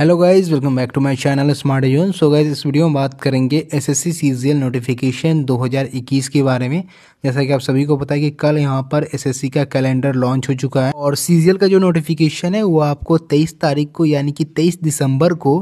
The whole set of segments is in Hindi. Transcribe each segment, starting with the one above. Hello guys, welcome back to my channel Smarty Zone. So guys, इस वीडियो में बात करेंगे एसएससी सीजीएल नोटिफिकेशन 2021 के बारे में। जैसा कि आप सभी को पता है कि कल यहां पर एसएससी का कैलेंडर लॉन्च हो चुका है और सीजीएल का जो नोटिफिकेशन है वो आपको 23 तारीख को यानी कि 23 दिसंबर को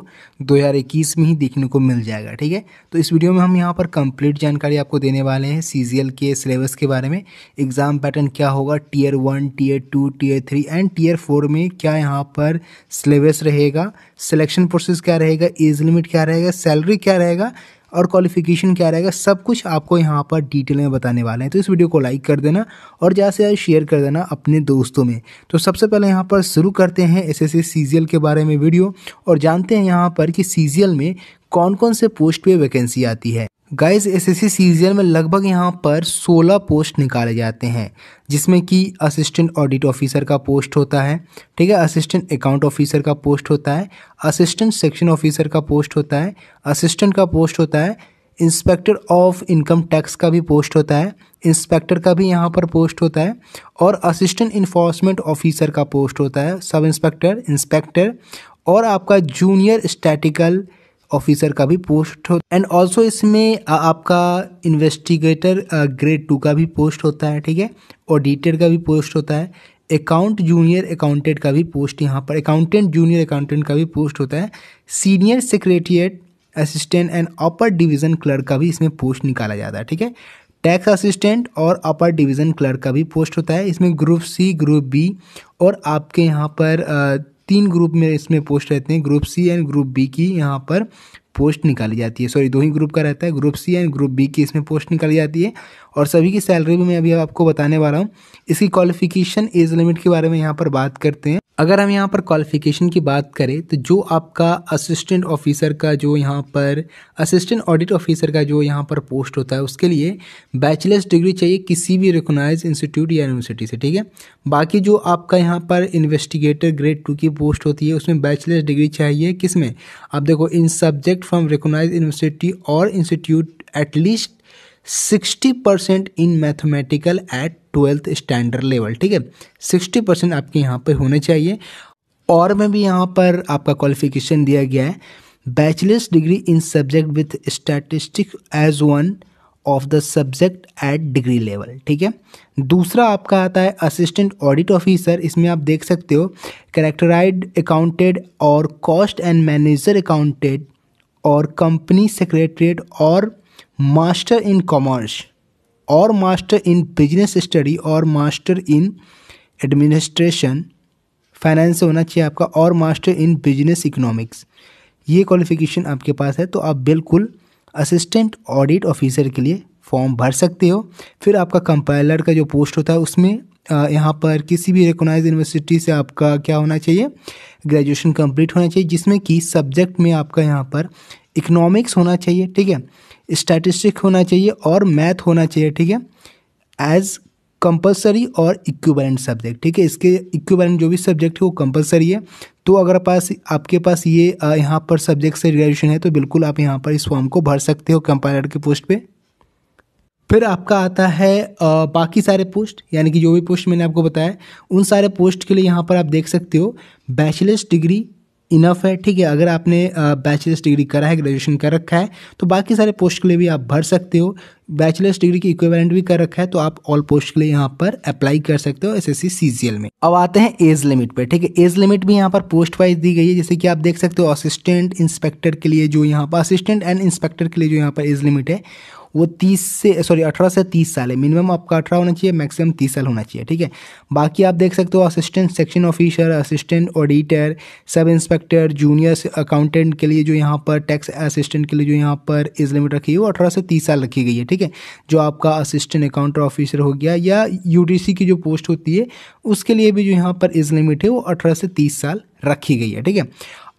2021 में ही देखने को मिल जाएगा। ठीक है, तो इस वीडियो में हम यहाँ पर कंप्लीट जानकारी आपको देने वाले हैं सीजीएल के सिलेबस के बारे में, एग्ज़ाम पैटर्न क्या होगा, tier 1, tier 2, tier 3 and tier 4 में क्या यहाँ पर सिलेबस रहेगा, सिलेक्शन प्रोसेस क्या रहेगा, एज लिमिट क्या रहेगा, सैलरी क्या रहेगा और क्वालिफिकेशन क्या रहेगा, सब कुछ आपको यहाँ पर डिटेल में बताने वाले हैं। तो इस वीडियो को लाइक कर देना और ज़्यादा से ज़्यादा शेयर कर देना अपने दोस्तों में। तो सबसे पहले यहाँ पर शुरू करते हैं एसएससी सीजीएल के बारे में वीडियो और जानते हैं यहाँ पर कि सीजीएल में कौन कौन से पोस्ट पे वैकेंसी आती है। गाइस, एसएससी सीजीएल में लगभग यहाँ पर 16 पोस्ट निकाले जाते हैं, जिसमें कि असिस्टेंट ऑडिट ऑफिसर का पोस्ट होता है, ठीक है, असिस्टेंट अकाउंट ऑफिसर का पोस्ट होता है, असिस्टेंट सेक्शन ऑफिसर का पोस्ट होता है, असिस्टेंट का पोस्ट होता है, इंस्पेक्टर ऑफ इनकम टैक्स का भी पोस्ट होता है, इंस्पेक्टर का भी यहाँ पर पोस्ट होता है और असिस्टेंट इन्फोर्समेंट ऑफिसर का पोस्ट होता है, सब इंस्पेक्टर, इंस्पेक्टर और आपका जूनियर स्टैटिकल ऑफिसर का भी पोस्ट होता है एंड ऑल्सो इसमें आपका इन्वेस्टिगेटर ग्रेड 2 का भी पोस्ट होता है, ठीक है, ऑडिटर का भी पोस्ट होता है, अकाउंट जूनियर अकाउंटेंट का भी पोस्ट यहाँ पर, अकाउंटेंट जूनियर अकाउंटेंट का भी पोस्ट होता है, senior secretariat assistant and upper division clerk का भी इसमें पोस्ट निकाला जाता है, ठीक है, टैक्स असिस्टेंट और अपर डिवीज़न क्लर्क का भी पोस्ट होता है। इसमें ग्रुप C, ग्रुप B और आपके यहाँ पर 3 ग्रुप में इसमें पोस्ट रहते हैं, group C and group B की यहाँ पर पोस्ट निकाली जाती है। सॉरी, 2 ही ग्रुप का रहता है, group C and group B की इसमें पोस्ट निकाली जाती है और सभी की सैलरी भी मैं अभी आपको बताने वाला हूँ। इसकी क्वालिफिकेशन, एज लिमिट के बारे में यहाँ पर बात करते हैं। अगर हम यहाँ पर क्वालिफिकेशन की बात करें तो जो आपका असिस्टेंट ऑफिसर का जो यहाँ पर असिस्टेंट ऑडिट ऑफिसर का जो यहाँ पर पोस्ट होता है उसके लिए बैचलर्स डिग्री चाहिए किसी भी रिकोगनाइज इंस्टीट्यूट या यूनिवर्सिटी से, ठीक है। बाकी जो आपका यहाँ पर इन्वेस्टिगेटर ग्रेड 2 की पोस्ट होती है उसमें बैचलर्स डिग्री चाहिए किसमें, आप देखो, in subject from recognise university और institute at least 60% in mathematical at 12th standard level, ठीक है, 60% आपके यहाँ पर होने चाहिए। और में भी यहाँ पर आपका क्वालिफिकेशन दिया गया है bachelors degree in subject with statistics as one of the subject at degree level, ठीक है। दूसरा आपका आता है असिस्टेंट ऑडिट ऑफिसर, इसमें आप देख सकते हो कैरेक्टराइड अकाउंटेड और कॉस्ट एंड मैनेजर अकाउंटेड और कंपनी सेक्रेटरीट और मास्टर इन कॉमर्स और मास्टर इन बिजनेस स्टडी और मास्टर इन एडमिनिस्ट्रेशन, फाइनेंस होना चाहिए आपका, और मास्टर इन बिजनेस इकोनॉमिक्स। ये क्वालिफिकेशन आपके पास है तो आप बिल्कुल असिस्टेंट ऑडिट ऑफिसर के लिए फॉर्म भर सकते हो। फिर आपका कंपाइलर का जो पोस्ट होता है उसमें यहाँ पर किसी भी रिकोगनाइज यूनिवर्सिटी से आपका क्या होना चाहिए, ग्रेजुएशन कंप्लीट होना चाहिए, जिसमें कि सब्जेक्ट में आपका यहाँ पर इकोनॉमिक्स होना चाहिए, ठीक है, स्टैटिस्टिक होना चाहिए और मैथ होना चाहिए, ठीक है, एज कंपलसरी और इक्विवेलेंट सब्जेक्ट, ठीक है, इसके इक्विवेलेंट जो भी सब्जेक्ट है वो कंपलसरी है। तो अगर पास आपके पास ये यहाँ पर सब्जेक्ट से ग्रेजुएशन है तो बिल्कुल आप यहाँ पर इस फॉर्म को भर सकते हो कंपाइलर के पोस्ट पे। फिर आपका आता है बाकी सारे पोस्ट, यानी कि जो भी पोस्ट मैंने आपको बताया उन सारे पोस्ट के लिए यहाँ पर आप देख सकते हो बैचलर्स डिग्री इनफ है, ठीक है, अगर आपने बैचलर्स डिग्री करा है, ग्रेजुएशन कर रखा है तो बाकी सारे पोस्ट के लिए भी आप भर सकते हो। बैचलर्स डिग्री की इक्विवेलेंट भी कर रखा है तो आप ऑल पोस्ट के लिए यहाँ पर अप्लाई कर सकते हो एसएससी सीजीएल में। अब आते हैं एज लिमिट पे, ठीक है, एज लिमिट भी यहाँ पर पोस्ट वाइज दी गई है, जैसे कि आप देख सकते हो असिस्टेंट इंस्पेक्टर के लिए जो यहाँ पर असिस्टेंट एंड इंस्पेक्टर के लिए जो यहाँ पर एज लिमिट है वो 18 से 30 साल है, मिनिमम आपका 18 होना चाहिए, मैक्सिमम 30 साल होना चाहिए, ठीक है। बाकी आप देख सकते हो assistant section officer, assistant auditor, sub inspector, junior accountant के लिए जो यहाँ पर टैक्स असिस्टेंट के लिए जो यहाँ पर एज लिमिट रखी है वो 18 से 30 साल रखी गई है, ठीक है। जो आपका असिस्टेंट अकाउंट ऑफिसर हो गया या UDC की जो पोस्ट होती है उसके लिए भी जो यहाँ पर एज लिमिट है वो 18 से 30 साल रखी गई है, ठीक है।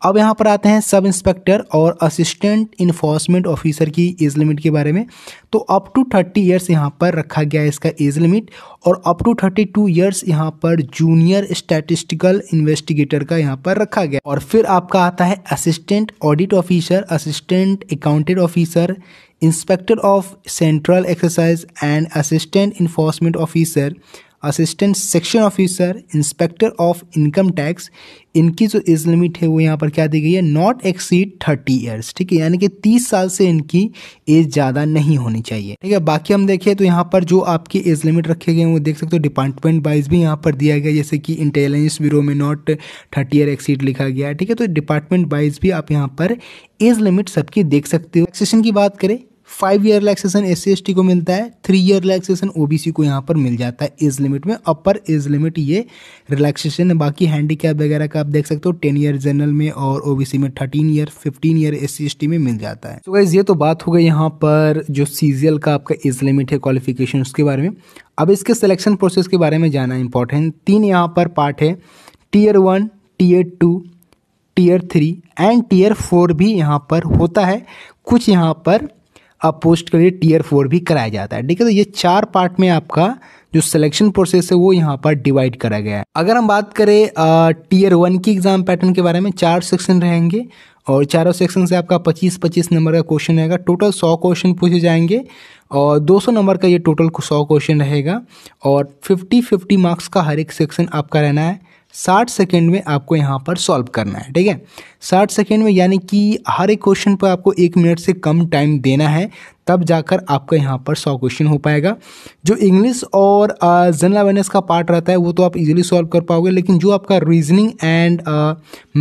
अब यहाँ पर आते हैं सब इंस्पेक्टर और असिस्टेंट इन्फोर्समेंट ऑफिसर की एज लिमिट के बारे में। तो अप टू 30 इयर्स यहाँ पर रखा गया है इसका एज लिमिट और अप टू 32 इयर्स यहाँ पर जूनियर स्टैटिस्टिकल इन्वेस्टिगेटर का यहाँ पर रखा गया। और फिर आपका आता है assistant audit officer, assistant accountant officer, inspector of central exercise and assistant enforcement officer, assistant section officer, inspector of income tax, इनकी जो एज लिमिट है वो यहाँ पर क्या दी गई है, नॉट एक्सीड 30 ईयर्स। ठीक है, यानी कि 30 साल से इनकी एज ज़्यादा नहीं होनी चाहिए। ठीक है, बाकी हम देखें तो यहाँ पर जो आपकी एज लिमिट रखे गए हैं वो देख सकते हो, डिपार्टमेंट वाइज भी यहाँ पर दिया गया, जैसे कि इंटेलिजेंस ब्यूरो में नॉट 30 ईयर एक्सीड लिखा गया है। ठीक है, तो डिपार्टमेंट वाइज भी आप यहाँ पर एज लिमिट सबकी देख सकते हो। एक्सेशन की बात करें, 5 ईयर रिलैक्सेशन SC/ST को मिलता है, 3 ईयर रिलैक्सेशन OBC को यहाँ पर मिल जाता है एज लिमिट में, अपर एज लिमिट ये रिलैक्सेशन है। बाकी हैंडीकैप वगैरह का आप देख सकते हो, 10 ईयर जनरल में और OBC में 13 ईयर, 15 ईयर SC/ST में मिल जाता है। तो गाइस ये तो बात हो गई यहाँ पर जो CGL का आपका एज लिमिट है, क्वालिफिकेशन, उसके बारे में। अब इसके सिलेक्शन प्रोसेस के बारे में जाना इंपॉर्टेंट, 3 यहाँ पर पार्ट है, Tier 1, Tier 2, Tier 3 and Tier 4 भी यहाँ पर होता है। कुछ यहाँ पर आप पोस्ट के लिए Tier 4 भी कराया जाता है। ठीक है, तो ये 4 पार्ट में आपका जो सिलेक्शन प्रोसेस है वो यहाँ पर डिवाइड करा गया है। अगर हम बात करें Tier 1 की एग्जाम पैटर्न के बारे में, 4 सेक्शन रहेंगे और चारों सेक्शन से आपका 25-25 नंबर का क्वेश्चन रहेगा। टोटल 100 क्वेश्चन पूछे जाएंगे और 200 नंबर का ये टोटल 100 क्वेश्चन रहेगा और 50-50 मार्क्स का हर एक सेक्शन आपका रहना है। 60 सेकेंड में आपको यहाँ पर सॉल्व करना है। ठीक है, 60 सेकेंड में, यानी कि हर एक क्वेश्चन पर आपको 1 मिनट से कम टाइम देना है, तब जाकर आपका यहाँ पर 100 क्वेश्चन हो पाएगा। जो इंग्लिश और जनरल अवेयरनेस का पार्ट रहता है वो तो आप इजीली सॉल्व कर पाओगे, लेकिन जो आपका रीजनिंग एंड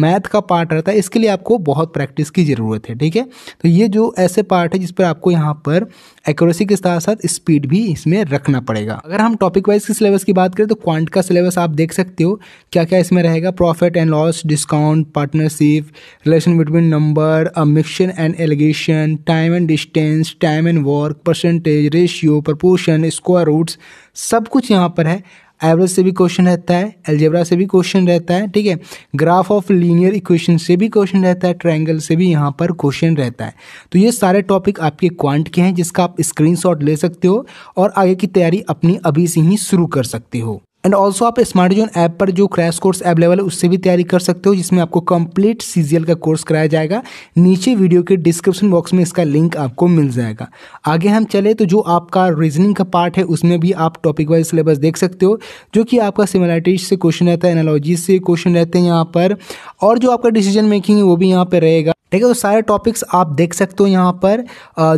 मैथ का पार्ट रहता है इसके लिए आपको बहुत प्रैक्टिस की ज़रूरत है। ठीक है, तो ये जो ऐसे पार्ट है जिस पर आपको यहाँ पर एक्यूरेसी के साथ साथ स्पीड भी इसमें रखना पड़ेगा। अगर हम टॉपिक वाइज के सिलेबस की बात करें तो क्वांट का सिलेबस आप देख सकते हो क्या क्या इसमें रहेगा, profit and loss, discount, partnership, relation between number, mixture and alligation, time and distance, time and work, percentage, ratio, proportion, square roots, सब कुछ यहाँ पर है। एवरेज से भी क्वेश्चन रहता है, अलजेब्रा से भी क्वेश्चन रहता है। ठीक है, ग्राफ ऑफ लीनियर इक्वेशन से भी क्वेश्चन रहता है, ट्रायंगल से भी यहाँ पर क्वेश्चन रहता है। तो ये सारे टॉपिक आपके क्वांट के हैं जिसका आप स्क्रीनशॉट ले सकते हो और आगे की तैयारी अपनी अभी से ही शुरू कर सकते हो। एंड ऑल्सो आप स्मार्टी जोन ऐप पर जो क्रैश कोर्स अवेलेबल है उससे भी तैयारी कर सकते हो, जिसमें आपको कंप्लीट CGL का कोर्स कराया जाएगा। नीचे वीडियो के डिस्क्रिप्शन बॉक्स में इसका लिंक आपको मिल जाएगा। आगे हम चले तो जो आपका रीजनिंग का पार्ट है उसमें भी आप टॉपिक वाइज सिलेबस देख सकते हो, जो कि आपका सिमिलरिटीज से क्वेश्चन रहता है, एनालॉजी से क्वेश्चन रहते हैं यहाँ पर, और जो आपका डिसीजन मेकिंग है वो भी यहाँ पर रहेगा। ठीक है, तो सारे टॉपिक्स आप देख सकते हो यहाँ पर।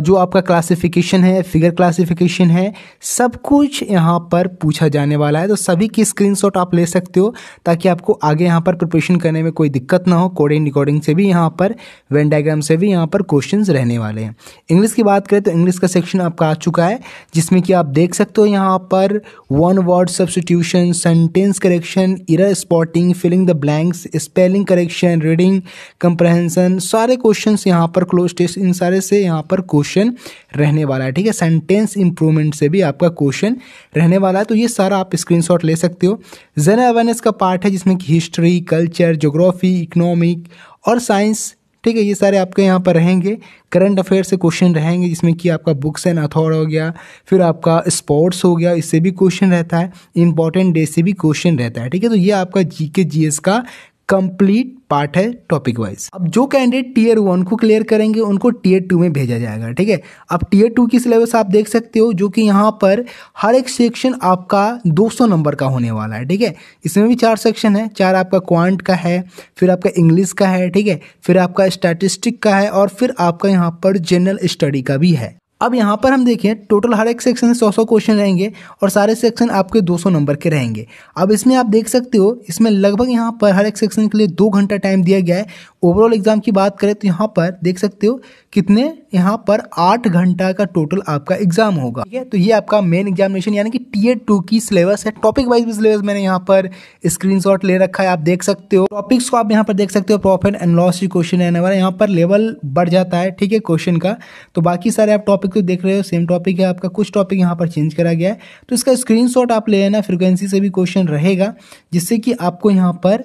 जो आपका क्लासिफिकेशन है, फिगर क्लासिफिकेशन है, सब कुछ यहाँ पर पूछा जाने वाला है। तो सभी की स्क्रीनशॉट आप ले सकते हो ताकि आपको आगे यहाँ पर प्रिपरेशन करने में कोई दिक्कत ना हो। कोडिंग रिकॉर्डिंग से भी यहाँ पर, वेन डायग्राम से भी यहाँ पर क्वेश्चंस रहने वाले हैं। इंग्लिश की बात करें तो इंग्लिश का सेक्शन आपका आ चुका है, जिसमें कि आप देख सकते हो यहाँ पर 1 word substitution, sentence correction, error spotting, filling the blanks, spelling correction, reading comprehension, सारे क्वेश्चंस यहाँ पर, क्लोज टेस्ट, इन सारे से यहाँ पर क्वेश्चन रहने वाला है। ठीक है, सेंटेंस इंप्रूवमेंट से भी आपका क्वेश्चन रहने वाला है। तो ये सारा आप स्क्रीनशॉट ले सकते हो। जनरल अवेयरनेस का पार्ट है जिसमें कि हिस्ट्री, कल्चर, ज्योग्राफी, इकोनॉमिक और साइंस, ठीक है, ये सारे आपके यहाँ पर रहेंगे। करंट अफेयर से क्वेश्चन रहेंगे, जिसमें कि आपका बुक्स एंड अथॉर हो गया, फिर आपका स्पोर्ट्स हो गया, इससे भी क्वेश्चन रहता है, इंपॉर्टेंट डे से भी क्वेश्चन रहता है। ठीक है, तो ये आपका GK GS का कंप्लीट पार्ट है टॉपिक वाइज। अब जो कैंडिडेट Tier 1 को क्लियर करेंगे उनको Tier 2 में भेजा जाएगा। ठीक है, अब Tier 2 की सिलेबस आप देख सकते हो, जो कि यहाँ पर हर एक सेक्शन आपका 200 नंबर का होने वाला है। ठीक है, इसमें भी 4 सेक्शन है, 4 आपका क्वांट का है, फिर आपका इंग्लिश का है, ठीक है, फिर आपका स्टैटिस्टिक का है और फिर आपका यहाँ पर जनरल स्टडी का भी है। अब यहाँ पर हम देखें, टोटल हर एक सेक्शन से 100-100 क्वेश्चन रहेंगे और सारे सेक्शन आपके 200 नंबर के रहेंगे। अब इसमें आप देख सकते हो, इसमें लगभग यहाँ पर हर एक सेक्शन के लिए 2 घंटा टाइम दिया गया है। ओवरऑल एग्जाम की बात करें तो यहाँ पर देख सकते हो कितने, यहाँ पर 8 घंटा का टोटल आपका एग्जाम होगा। ठीक है, तो ये आपका मेन एग्जामिनेशन यानी कि Tier 2 की सिलेबस है। टॉपिक वाइज भी सिलेबस मैंने यहाँ पर स्क्रीनशॉट ले रखा है, आप देख सकते हो। टॉपिक्स को आप यहाँ पर देख सकते हो, प्रॉफिट एंड लॉस क्वेश्चन रहने वाला, यहाँ पर लेवल बढ़ जाता है। ठीक है, क्वेश्चन का तो बाकी सारे आप टॉपिक तो देख रहे हो, सेम टॉपिक है आपका, कुछ टॉपिक यहाँ पर चेंज करा गया है, तो इसका स्क्रीनशॉट आप ले लेना। फ्रीक्वेंसी से भी क्वेश्चन रहेगा, जिससे कि आपको यहाँ पर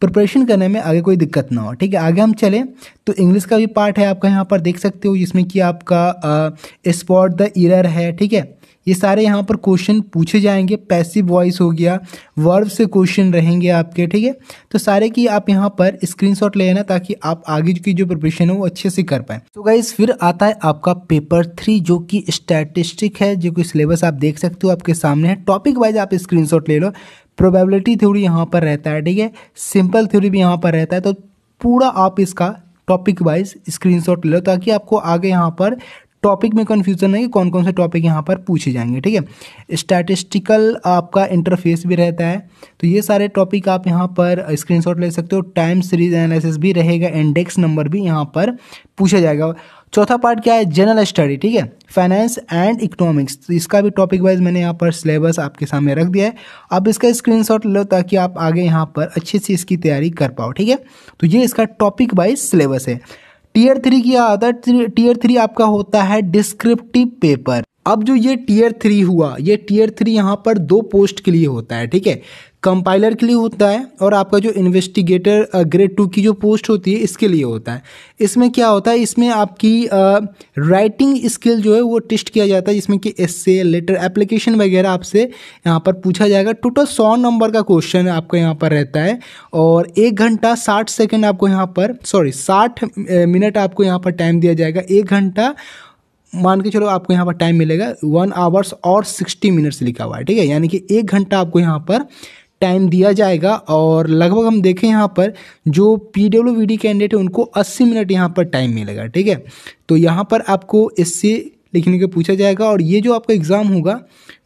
प्रिपरेशन करने में आगे कोई दिक्कत ना हो। ठीक है, आगे हम चलें तो इंग्लिश का भी पार्ट है आपका यहाँ पर देख सकते हो, जिसमें कि आपका स्पॉट द एरर है। ठीक है, ये सारे यहाँ पर क्वेश्चन पूछे जाएंगे। पैसिव वॉइस हो गया, वर्ब से क्वेश्चन रहेंगे आपके, ठीक है। तो सारे की आप यहाँ पर स्क्रीनशॉट ले लेना ताकि आप आगे की जो प्रिपरेशन है वो अच्छे से कर पाएँ। तो गाइस फिर आता है आपका पेपर 3 जो कि स्टैटिस्टिक है, जो कि सिलेबस आप देख सकते हो आपके सामने है। टॉपिक वाइज आप स्क्रीनशॉट ले लो। प्रोबेबिलिटी थ्योरी यहाँ पर रहता है, ठीक है। सिंपल थ्योरी भी यहाँ पर रहता है। तो पूरा आप इसका टॉपिक वाइज स्क्रीनशॉट ले लो ताकि आपको आगे यहाँ पर टॉपिक में कन्फ्यूजन नहीं कि कौन कौन से टॉपिक यहाँ पर पूछे जाएंगे, ठीक है। स्टैटिस्टिकल आपका इंटरफेस भी रहता है, तो ये सारे टॉपिक आप यहाँ पर स्क्रीनशॉट ले सकते हो। टाइम सीरीज एनालिसिस भी रहेगा, इंडेक्स नंबर भी यहाँ पर पूछा जाएगा। चौथा पार्ट क्या है? जनरल स्टडी, ठीक है। फाइनेंस एंड इकोनॉमिक्स, तो इसका भी टॉपिक वाइज मैंने यहाँ पर सिलेबस आपके सामने रख दिया है। अब इसका स्क्रीनशॉट लो ताकि आप आगे यहाँ पर अच्छे से इसकी तैयारी कर पाओ, ठीक है। तो ये इसका टॉपिक वाइज सिलेबस है। टियर 3 क्या होता है? टियर 3 आपका होता है डिस्क्रिप्टिव पेपर। अब जो ये टियर 3 हुआ, ये टियर 3 यहाँ पर 2 पोस्ट के लिए होता है, ठीक है। कंपाइलर के लिए होता है और आपका जो इन्वेस्टिगेटर ग्रेड 2 की जो पोस्ट होती है इसके लिए होता है। इसमें क्या होता है? इसमें आपकी राइटिंग स्किल जो है वो टेस्ट किया जाता है, जिसमें कि एस्से, लेटर, एप्लीकेशन वगैरह आपसे यहाँ पर पूछा जाएगा। टोटल 100 नंबर का क्वेश्चन आपका यहाँ पर रहता है और 1 घंटा 60 सेकेंड आपको यहाँ पर 60 मिनट आपको यहाँ पर टाइम दिया जाएगा। 1 घंटा मान के चलो आपको यहाँ पर टाइम मिलेगा। 1 आवर्स और 60 मिनट्स लिखा हुआ है, ठीक है। यानी कि 1 घंटा आपको यहाँ पर टाइम दिया जाएगा और लगभग हम देखें यहाँ पर जो PWD कैंडिडेट है उनको 80 मिनट यहाँ पर टाइम मिलेगा, ठीक है। तो यहाँ पर आपको इससे लिखने के पूछा जाएगा और ये जो आपका एग्ज़ाम होगा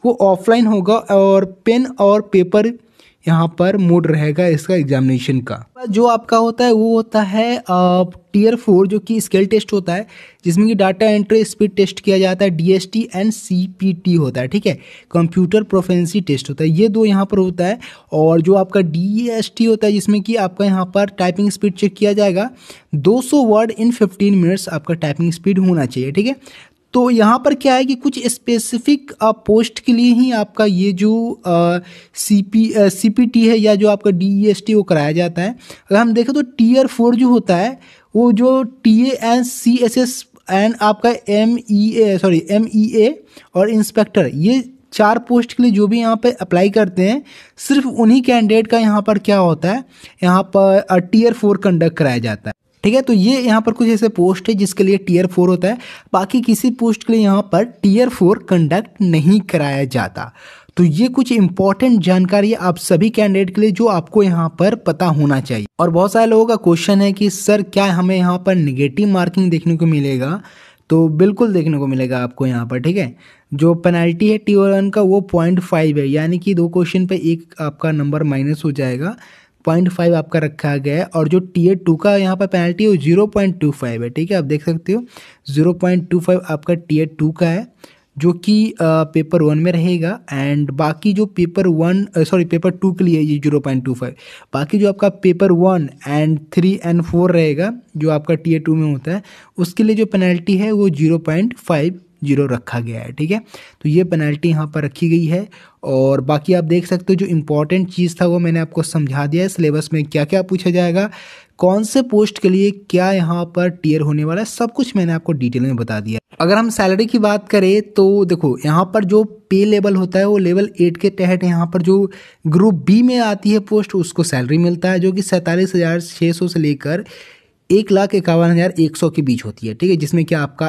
वो ऑफलाइन होगा और पेन और पेपर यहाँ पर मोड रहेगा इसका एग्जामिनेशन का। जो आपका होता है वो होता है टियर 4 जो कि स्केल टेस्ट होता है, जिसमें कि डाटा एंट्री स्पीड टेस्ट किया जाता है। DST एंड CPT होता है, ठीक है। कंप्यूटर प्रोफेंसी टेस्ट होता है, ये 2 यहाँ पर होता है। और जो आपका DST होता है जिसमें कि आपका यहाँ पर टाइपिंग स्पीड चेक किया जाएगा। 200 वर्ड इन 15 मिनट्स आपका टाइपिंग स्पीड होना चाहिए, ठीक है। तो यहाँ पर क्या है कि कुछ स्पेसिफिक पोस्ट के लिए ही आपका ये जो CPT है या जो आपका DST वो कराया जाता है। अगर हम देखें तो टियर 4 जो होता है वो जो TA एंड CSS एंड आपका ME A और इंस्पेक्टर, ये 4 पोस्ट के लिए जो भी यहाँ पे अप्लाई करते हैं सिर्फ उन्हीं कैंडिडेट का यहाँ पर क्या होता है, यहाँ पर टियर 4 कंडक्ट कराया जाता है, ठीक है। तो ये यहाँ पर कुछ ऐसे पोस्ट है जिसके लिए टियर 4 होता है, बाकी किसी पोस्ट के लिए यहाँ पर टियर 4 कंडक्ट नहीं कराया जाता। तो ये कुछ इंपॉर्टेंट जानकारी आप सभी कैंडिडेट के लिए जो आपको यहाँ पर पता होना चाहिए। और बहुत सारे लोगों का क्वेश्चन है कि सर क्या हमें यहाँ पर नेगेटिव मार्किंग देखने को मिलेगा? तो बिल्कुल देखने को मिलेगा आपको यहाँ पर, ठीक है। जो पेनल्टी है टियर 1 का वो 0.5 है, यानी कि 2 क्वेश्चन पर 1 आपका नंबर माइनस हो जाएगा। 0.5 आपका रखा गया है। और जो टियर 2 का यहाँ पर पेनल्टी है वो 0.25 है, ठीक है। आप देख सकते हो 0.25 आपका टियर 2 का है जो कि पेपर 1 में रहेगा। एंड बाकी जो पेपर 2 के लिए ये 0.25, बाकी जो आपका पेपर 1 एंड 3 एंड 4 रहेगा जो आपका टियर 2 में होता है उसके लिए जो पेनल्टी है वो 0.50 रखा गया है, ठीक है। तो ये पेनल्टी यहाँ पर रखी गई है। और बाकी आप देख सकते हो जो इम्पोर्टेंट चीज़ था वो मैंने आपको समझा दिया है, सिलेबस में क्या क्या पूछा जाएगा, कौन से पोस्ट के लिए क्या यहाँ पर टियर होने वाला है, सब कुछ मैंने आपको डिटेल में बता दिया। अगर हम सैलरी की बात करें तो देखो यहाँ पर जो पे लेवल होता है वो लेवल 8 के तहत यहाँ पर जो ग्रुप B में आती है पोस्ट उसको सैलरी मिलता है जो कि 47,600 से लेकर 1,51,100 के बीच होती है, ठीक है। जिसमें क्या आपका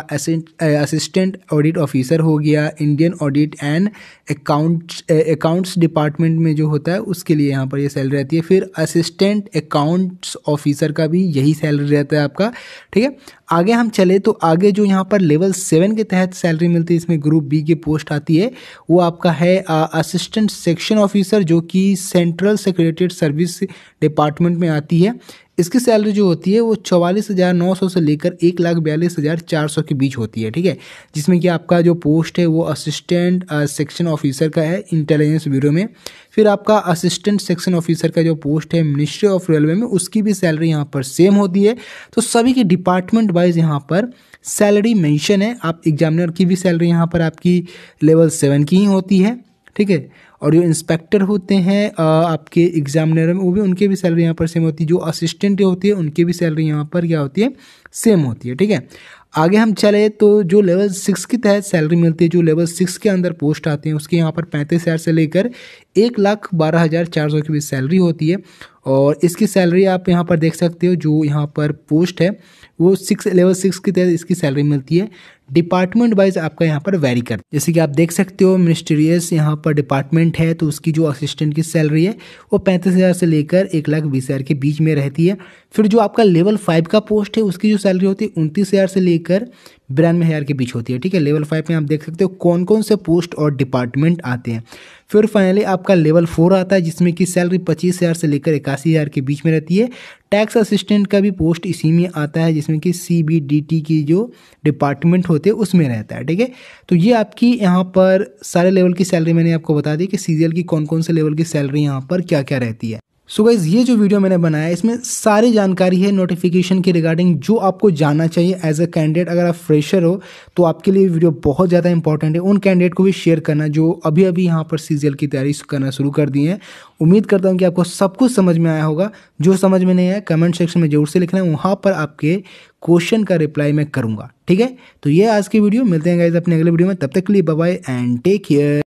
असिस्टेंट ऑडिट ऑफिसर हो गया, Indian audit and accounts department में जो होता है उसके लिए यहाँ पर ये सैलरी रहती है। फिर असिस्टेंट अकाउंट्स ऑफिसर का भी यही सैलरी रहता है आपका, ठीक है। आगे हम चले तो आगे जो यहाँ पर लेवल 7 के तहत सैलरी मिलती है, इसमें ग्रुप B की पोस्ट आती है, वो आपका है असिस्टेंट सेक्शन ऑफिसर जो कि सेंट्रल सेक्रेटेड सर्विस डिपार्टमेंट में आती है। इसकी सैलरी जो होती है वो 44,900 से लेकर 1,42,400 के बीच होती है, ठीक है। जिसमें कि आपका जो पोस्ट है वो असिस्टेंट सेक्शन ऑफिसर का है इंटेलिजेंस ब्यूरो में। फिर आपका असिस्टेंट सेक्शन ऑफिसर का जो पोस्ट है मिनिस्ट्री ऑफ रेलवे में उसकी भी सैलरी यहाँ पर सेम होती है। तो सभी के डिपार्टमेंट वाइज यहाँ पर सैलरी मेंशन है। आप एग्जामिनर की भी सैलरी यहाँ पर आपकी लेवल 7 की ही होती है, ठीक है। और जो इंस्पेक्टर होते हैं आपके एग्जामिनर में वो भी उनके भी सैलरी यहाँ पर सेम होती है। जो असिस्टेंट होती है उनकी भी सैलरी यहाँ पर क्या होती है, सेम होती है, ठीक है। आगे हम चले तो जो लेवल 6 के तहत सैलरी मिलती है, जो लेवल 6 के अंदर पोस्ट आते हैं उसके यहाँ पर 35,000 से लेकर 1,12,400 के बीच सैलरी होती है। और इसकी सैलरी आप यहाँ पर देख सकते हो, जो यहाँ पर पोस्ट है वो लेवल 6 के तहत इसकी सैलरी मिलती है। डिपार्टमेंट वाइज आपका यहाँ पर वेरी करता है, जैसे कि आप देख सकते हो मिनिस्ट्रियस यहाँ पर डिपार्टमेंट है तो उसकी जो असिस्टेंट की सैलरी है वो 35,000 से लेकर 1,20,000 के बीच में रहती है। फिर जो आपका लेवल 5 का पोस्ट है उसकी जो सैलरी होती है 29,000 से लेकर 92,000 के बीच होती है। ठीक है, लेवल 5 में आप देख सकते हो कौन कौन से पोस्ट और डिपार्टमेंट आते हैं। फिर फाइनली आपका लेवल 4 आता है जिसमें कि सैलरी 25,000 से लेकर 81,000 के बीच में रहती है। टैक्स असिस्टेंट का भी पोस्ट इसी में आता है जिसमें कि CBDT की जो डिपार्टमेंट होते हैं उसमें रहता है। ठीक है, तो ये आपकी यहाँ पर सारे लेवल की सैलरी मैंने आपको बता दी कि CGL की कौन कौन से लेवल की सैलरी यहाँ पर क्या क्या रहती है। सो गाइज ये जो वीडियो मैंने बनाया है इसमें सारी जानकारी है नोटिफिकेशन के रिगार्डिंग जो आपको जानना चाहिए एज अ कैंडिडेट। अगर आप फ्रेशर हो तो आपके लिए वीडियो बहुत ज़्यादा इंपॉर्टेंट है, उन कैंडिडेट को भी शेयर करना जो अभी अभी यहाँ पर CGL की तैयारी करना शुरू कर दी है। उम्मीद करता हूँ कि आपको सब कुछ समझ में आया होगा, जो समझ में नहीं आया कमेंट सेक्शन में जरूर से लिखना, वहाँ पर आपके क्वेश्चन का रिप्लाई मैं करूँगा। ठीक है, तो ये आज की वीडियो, मिलते हैं गाइज अपने अगले वीडियो में, तब तक के लिए bye bye and take care.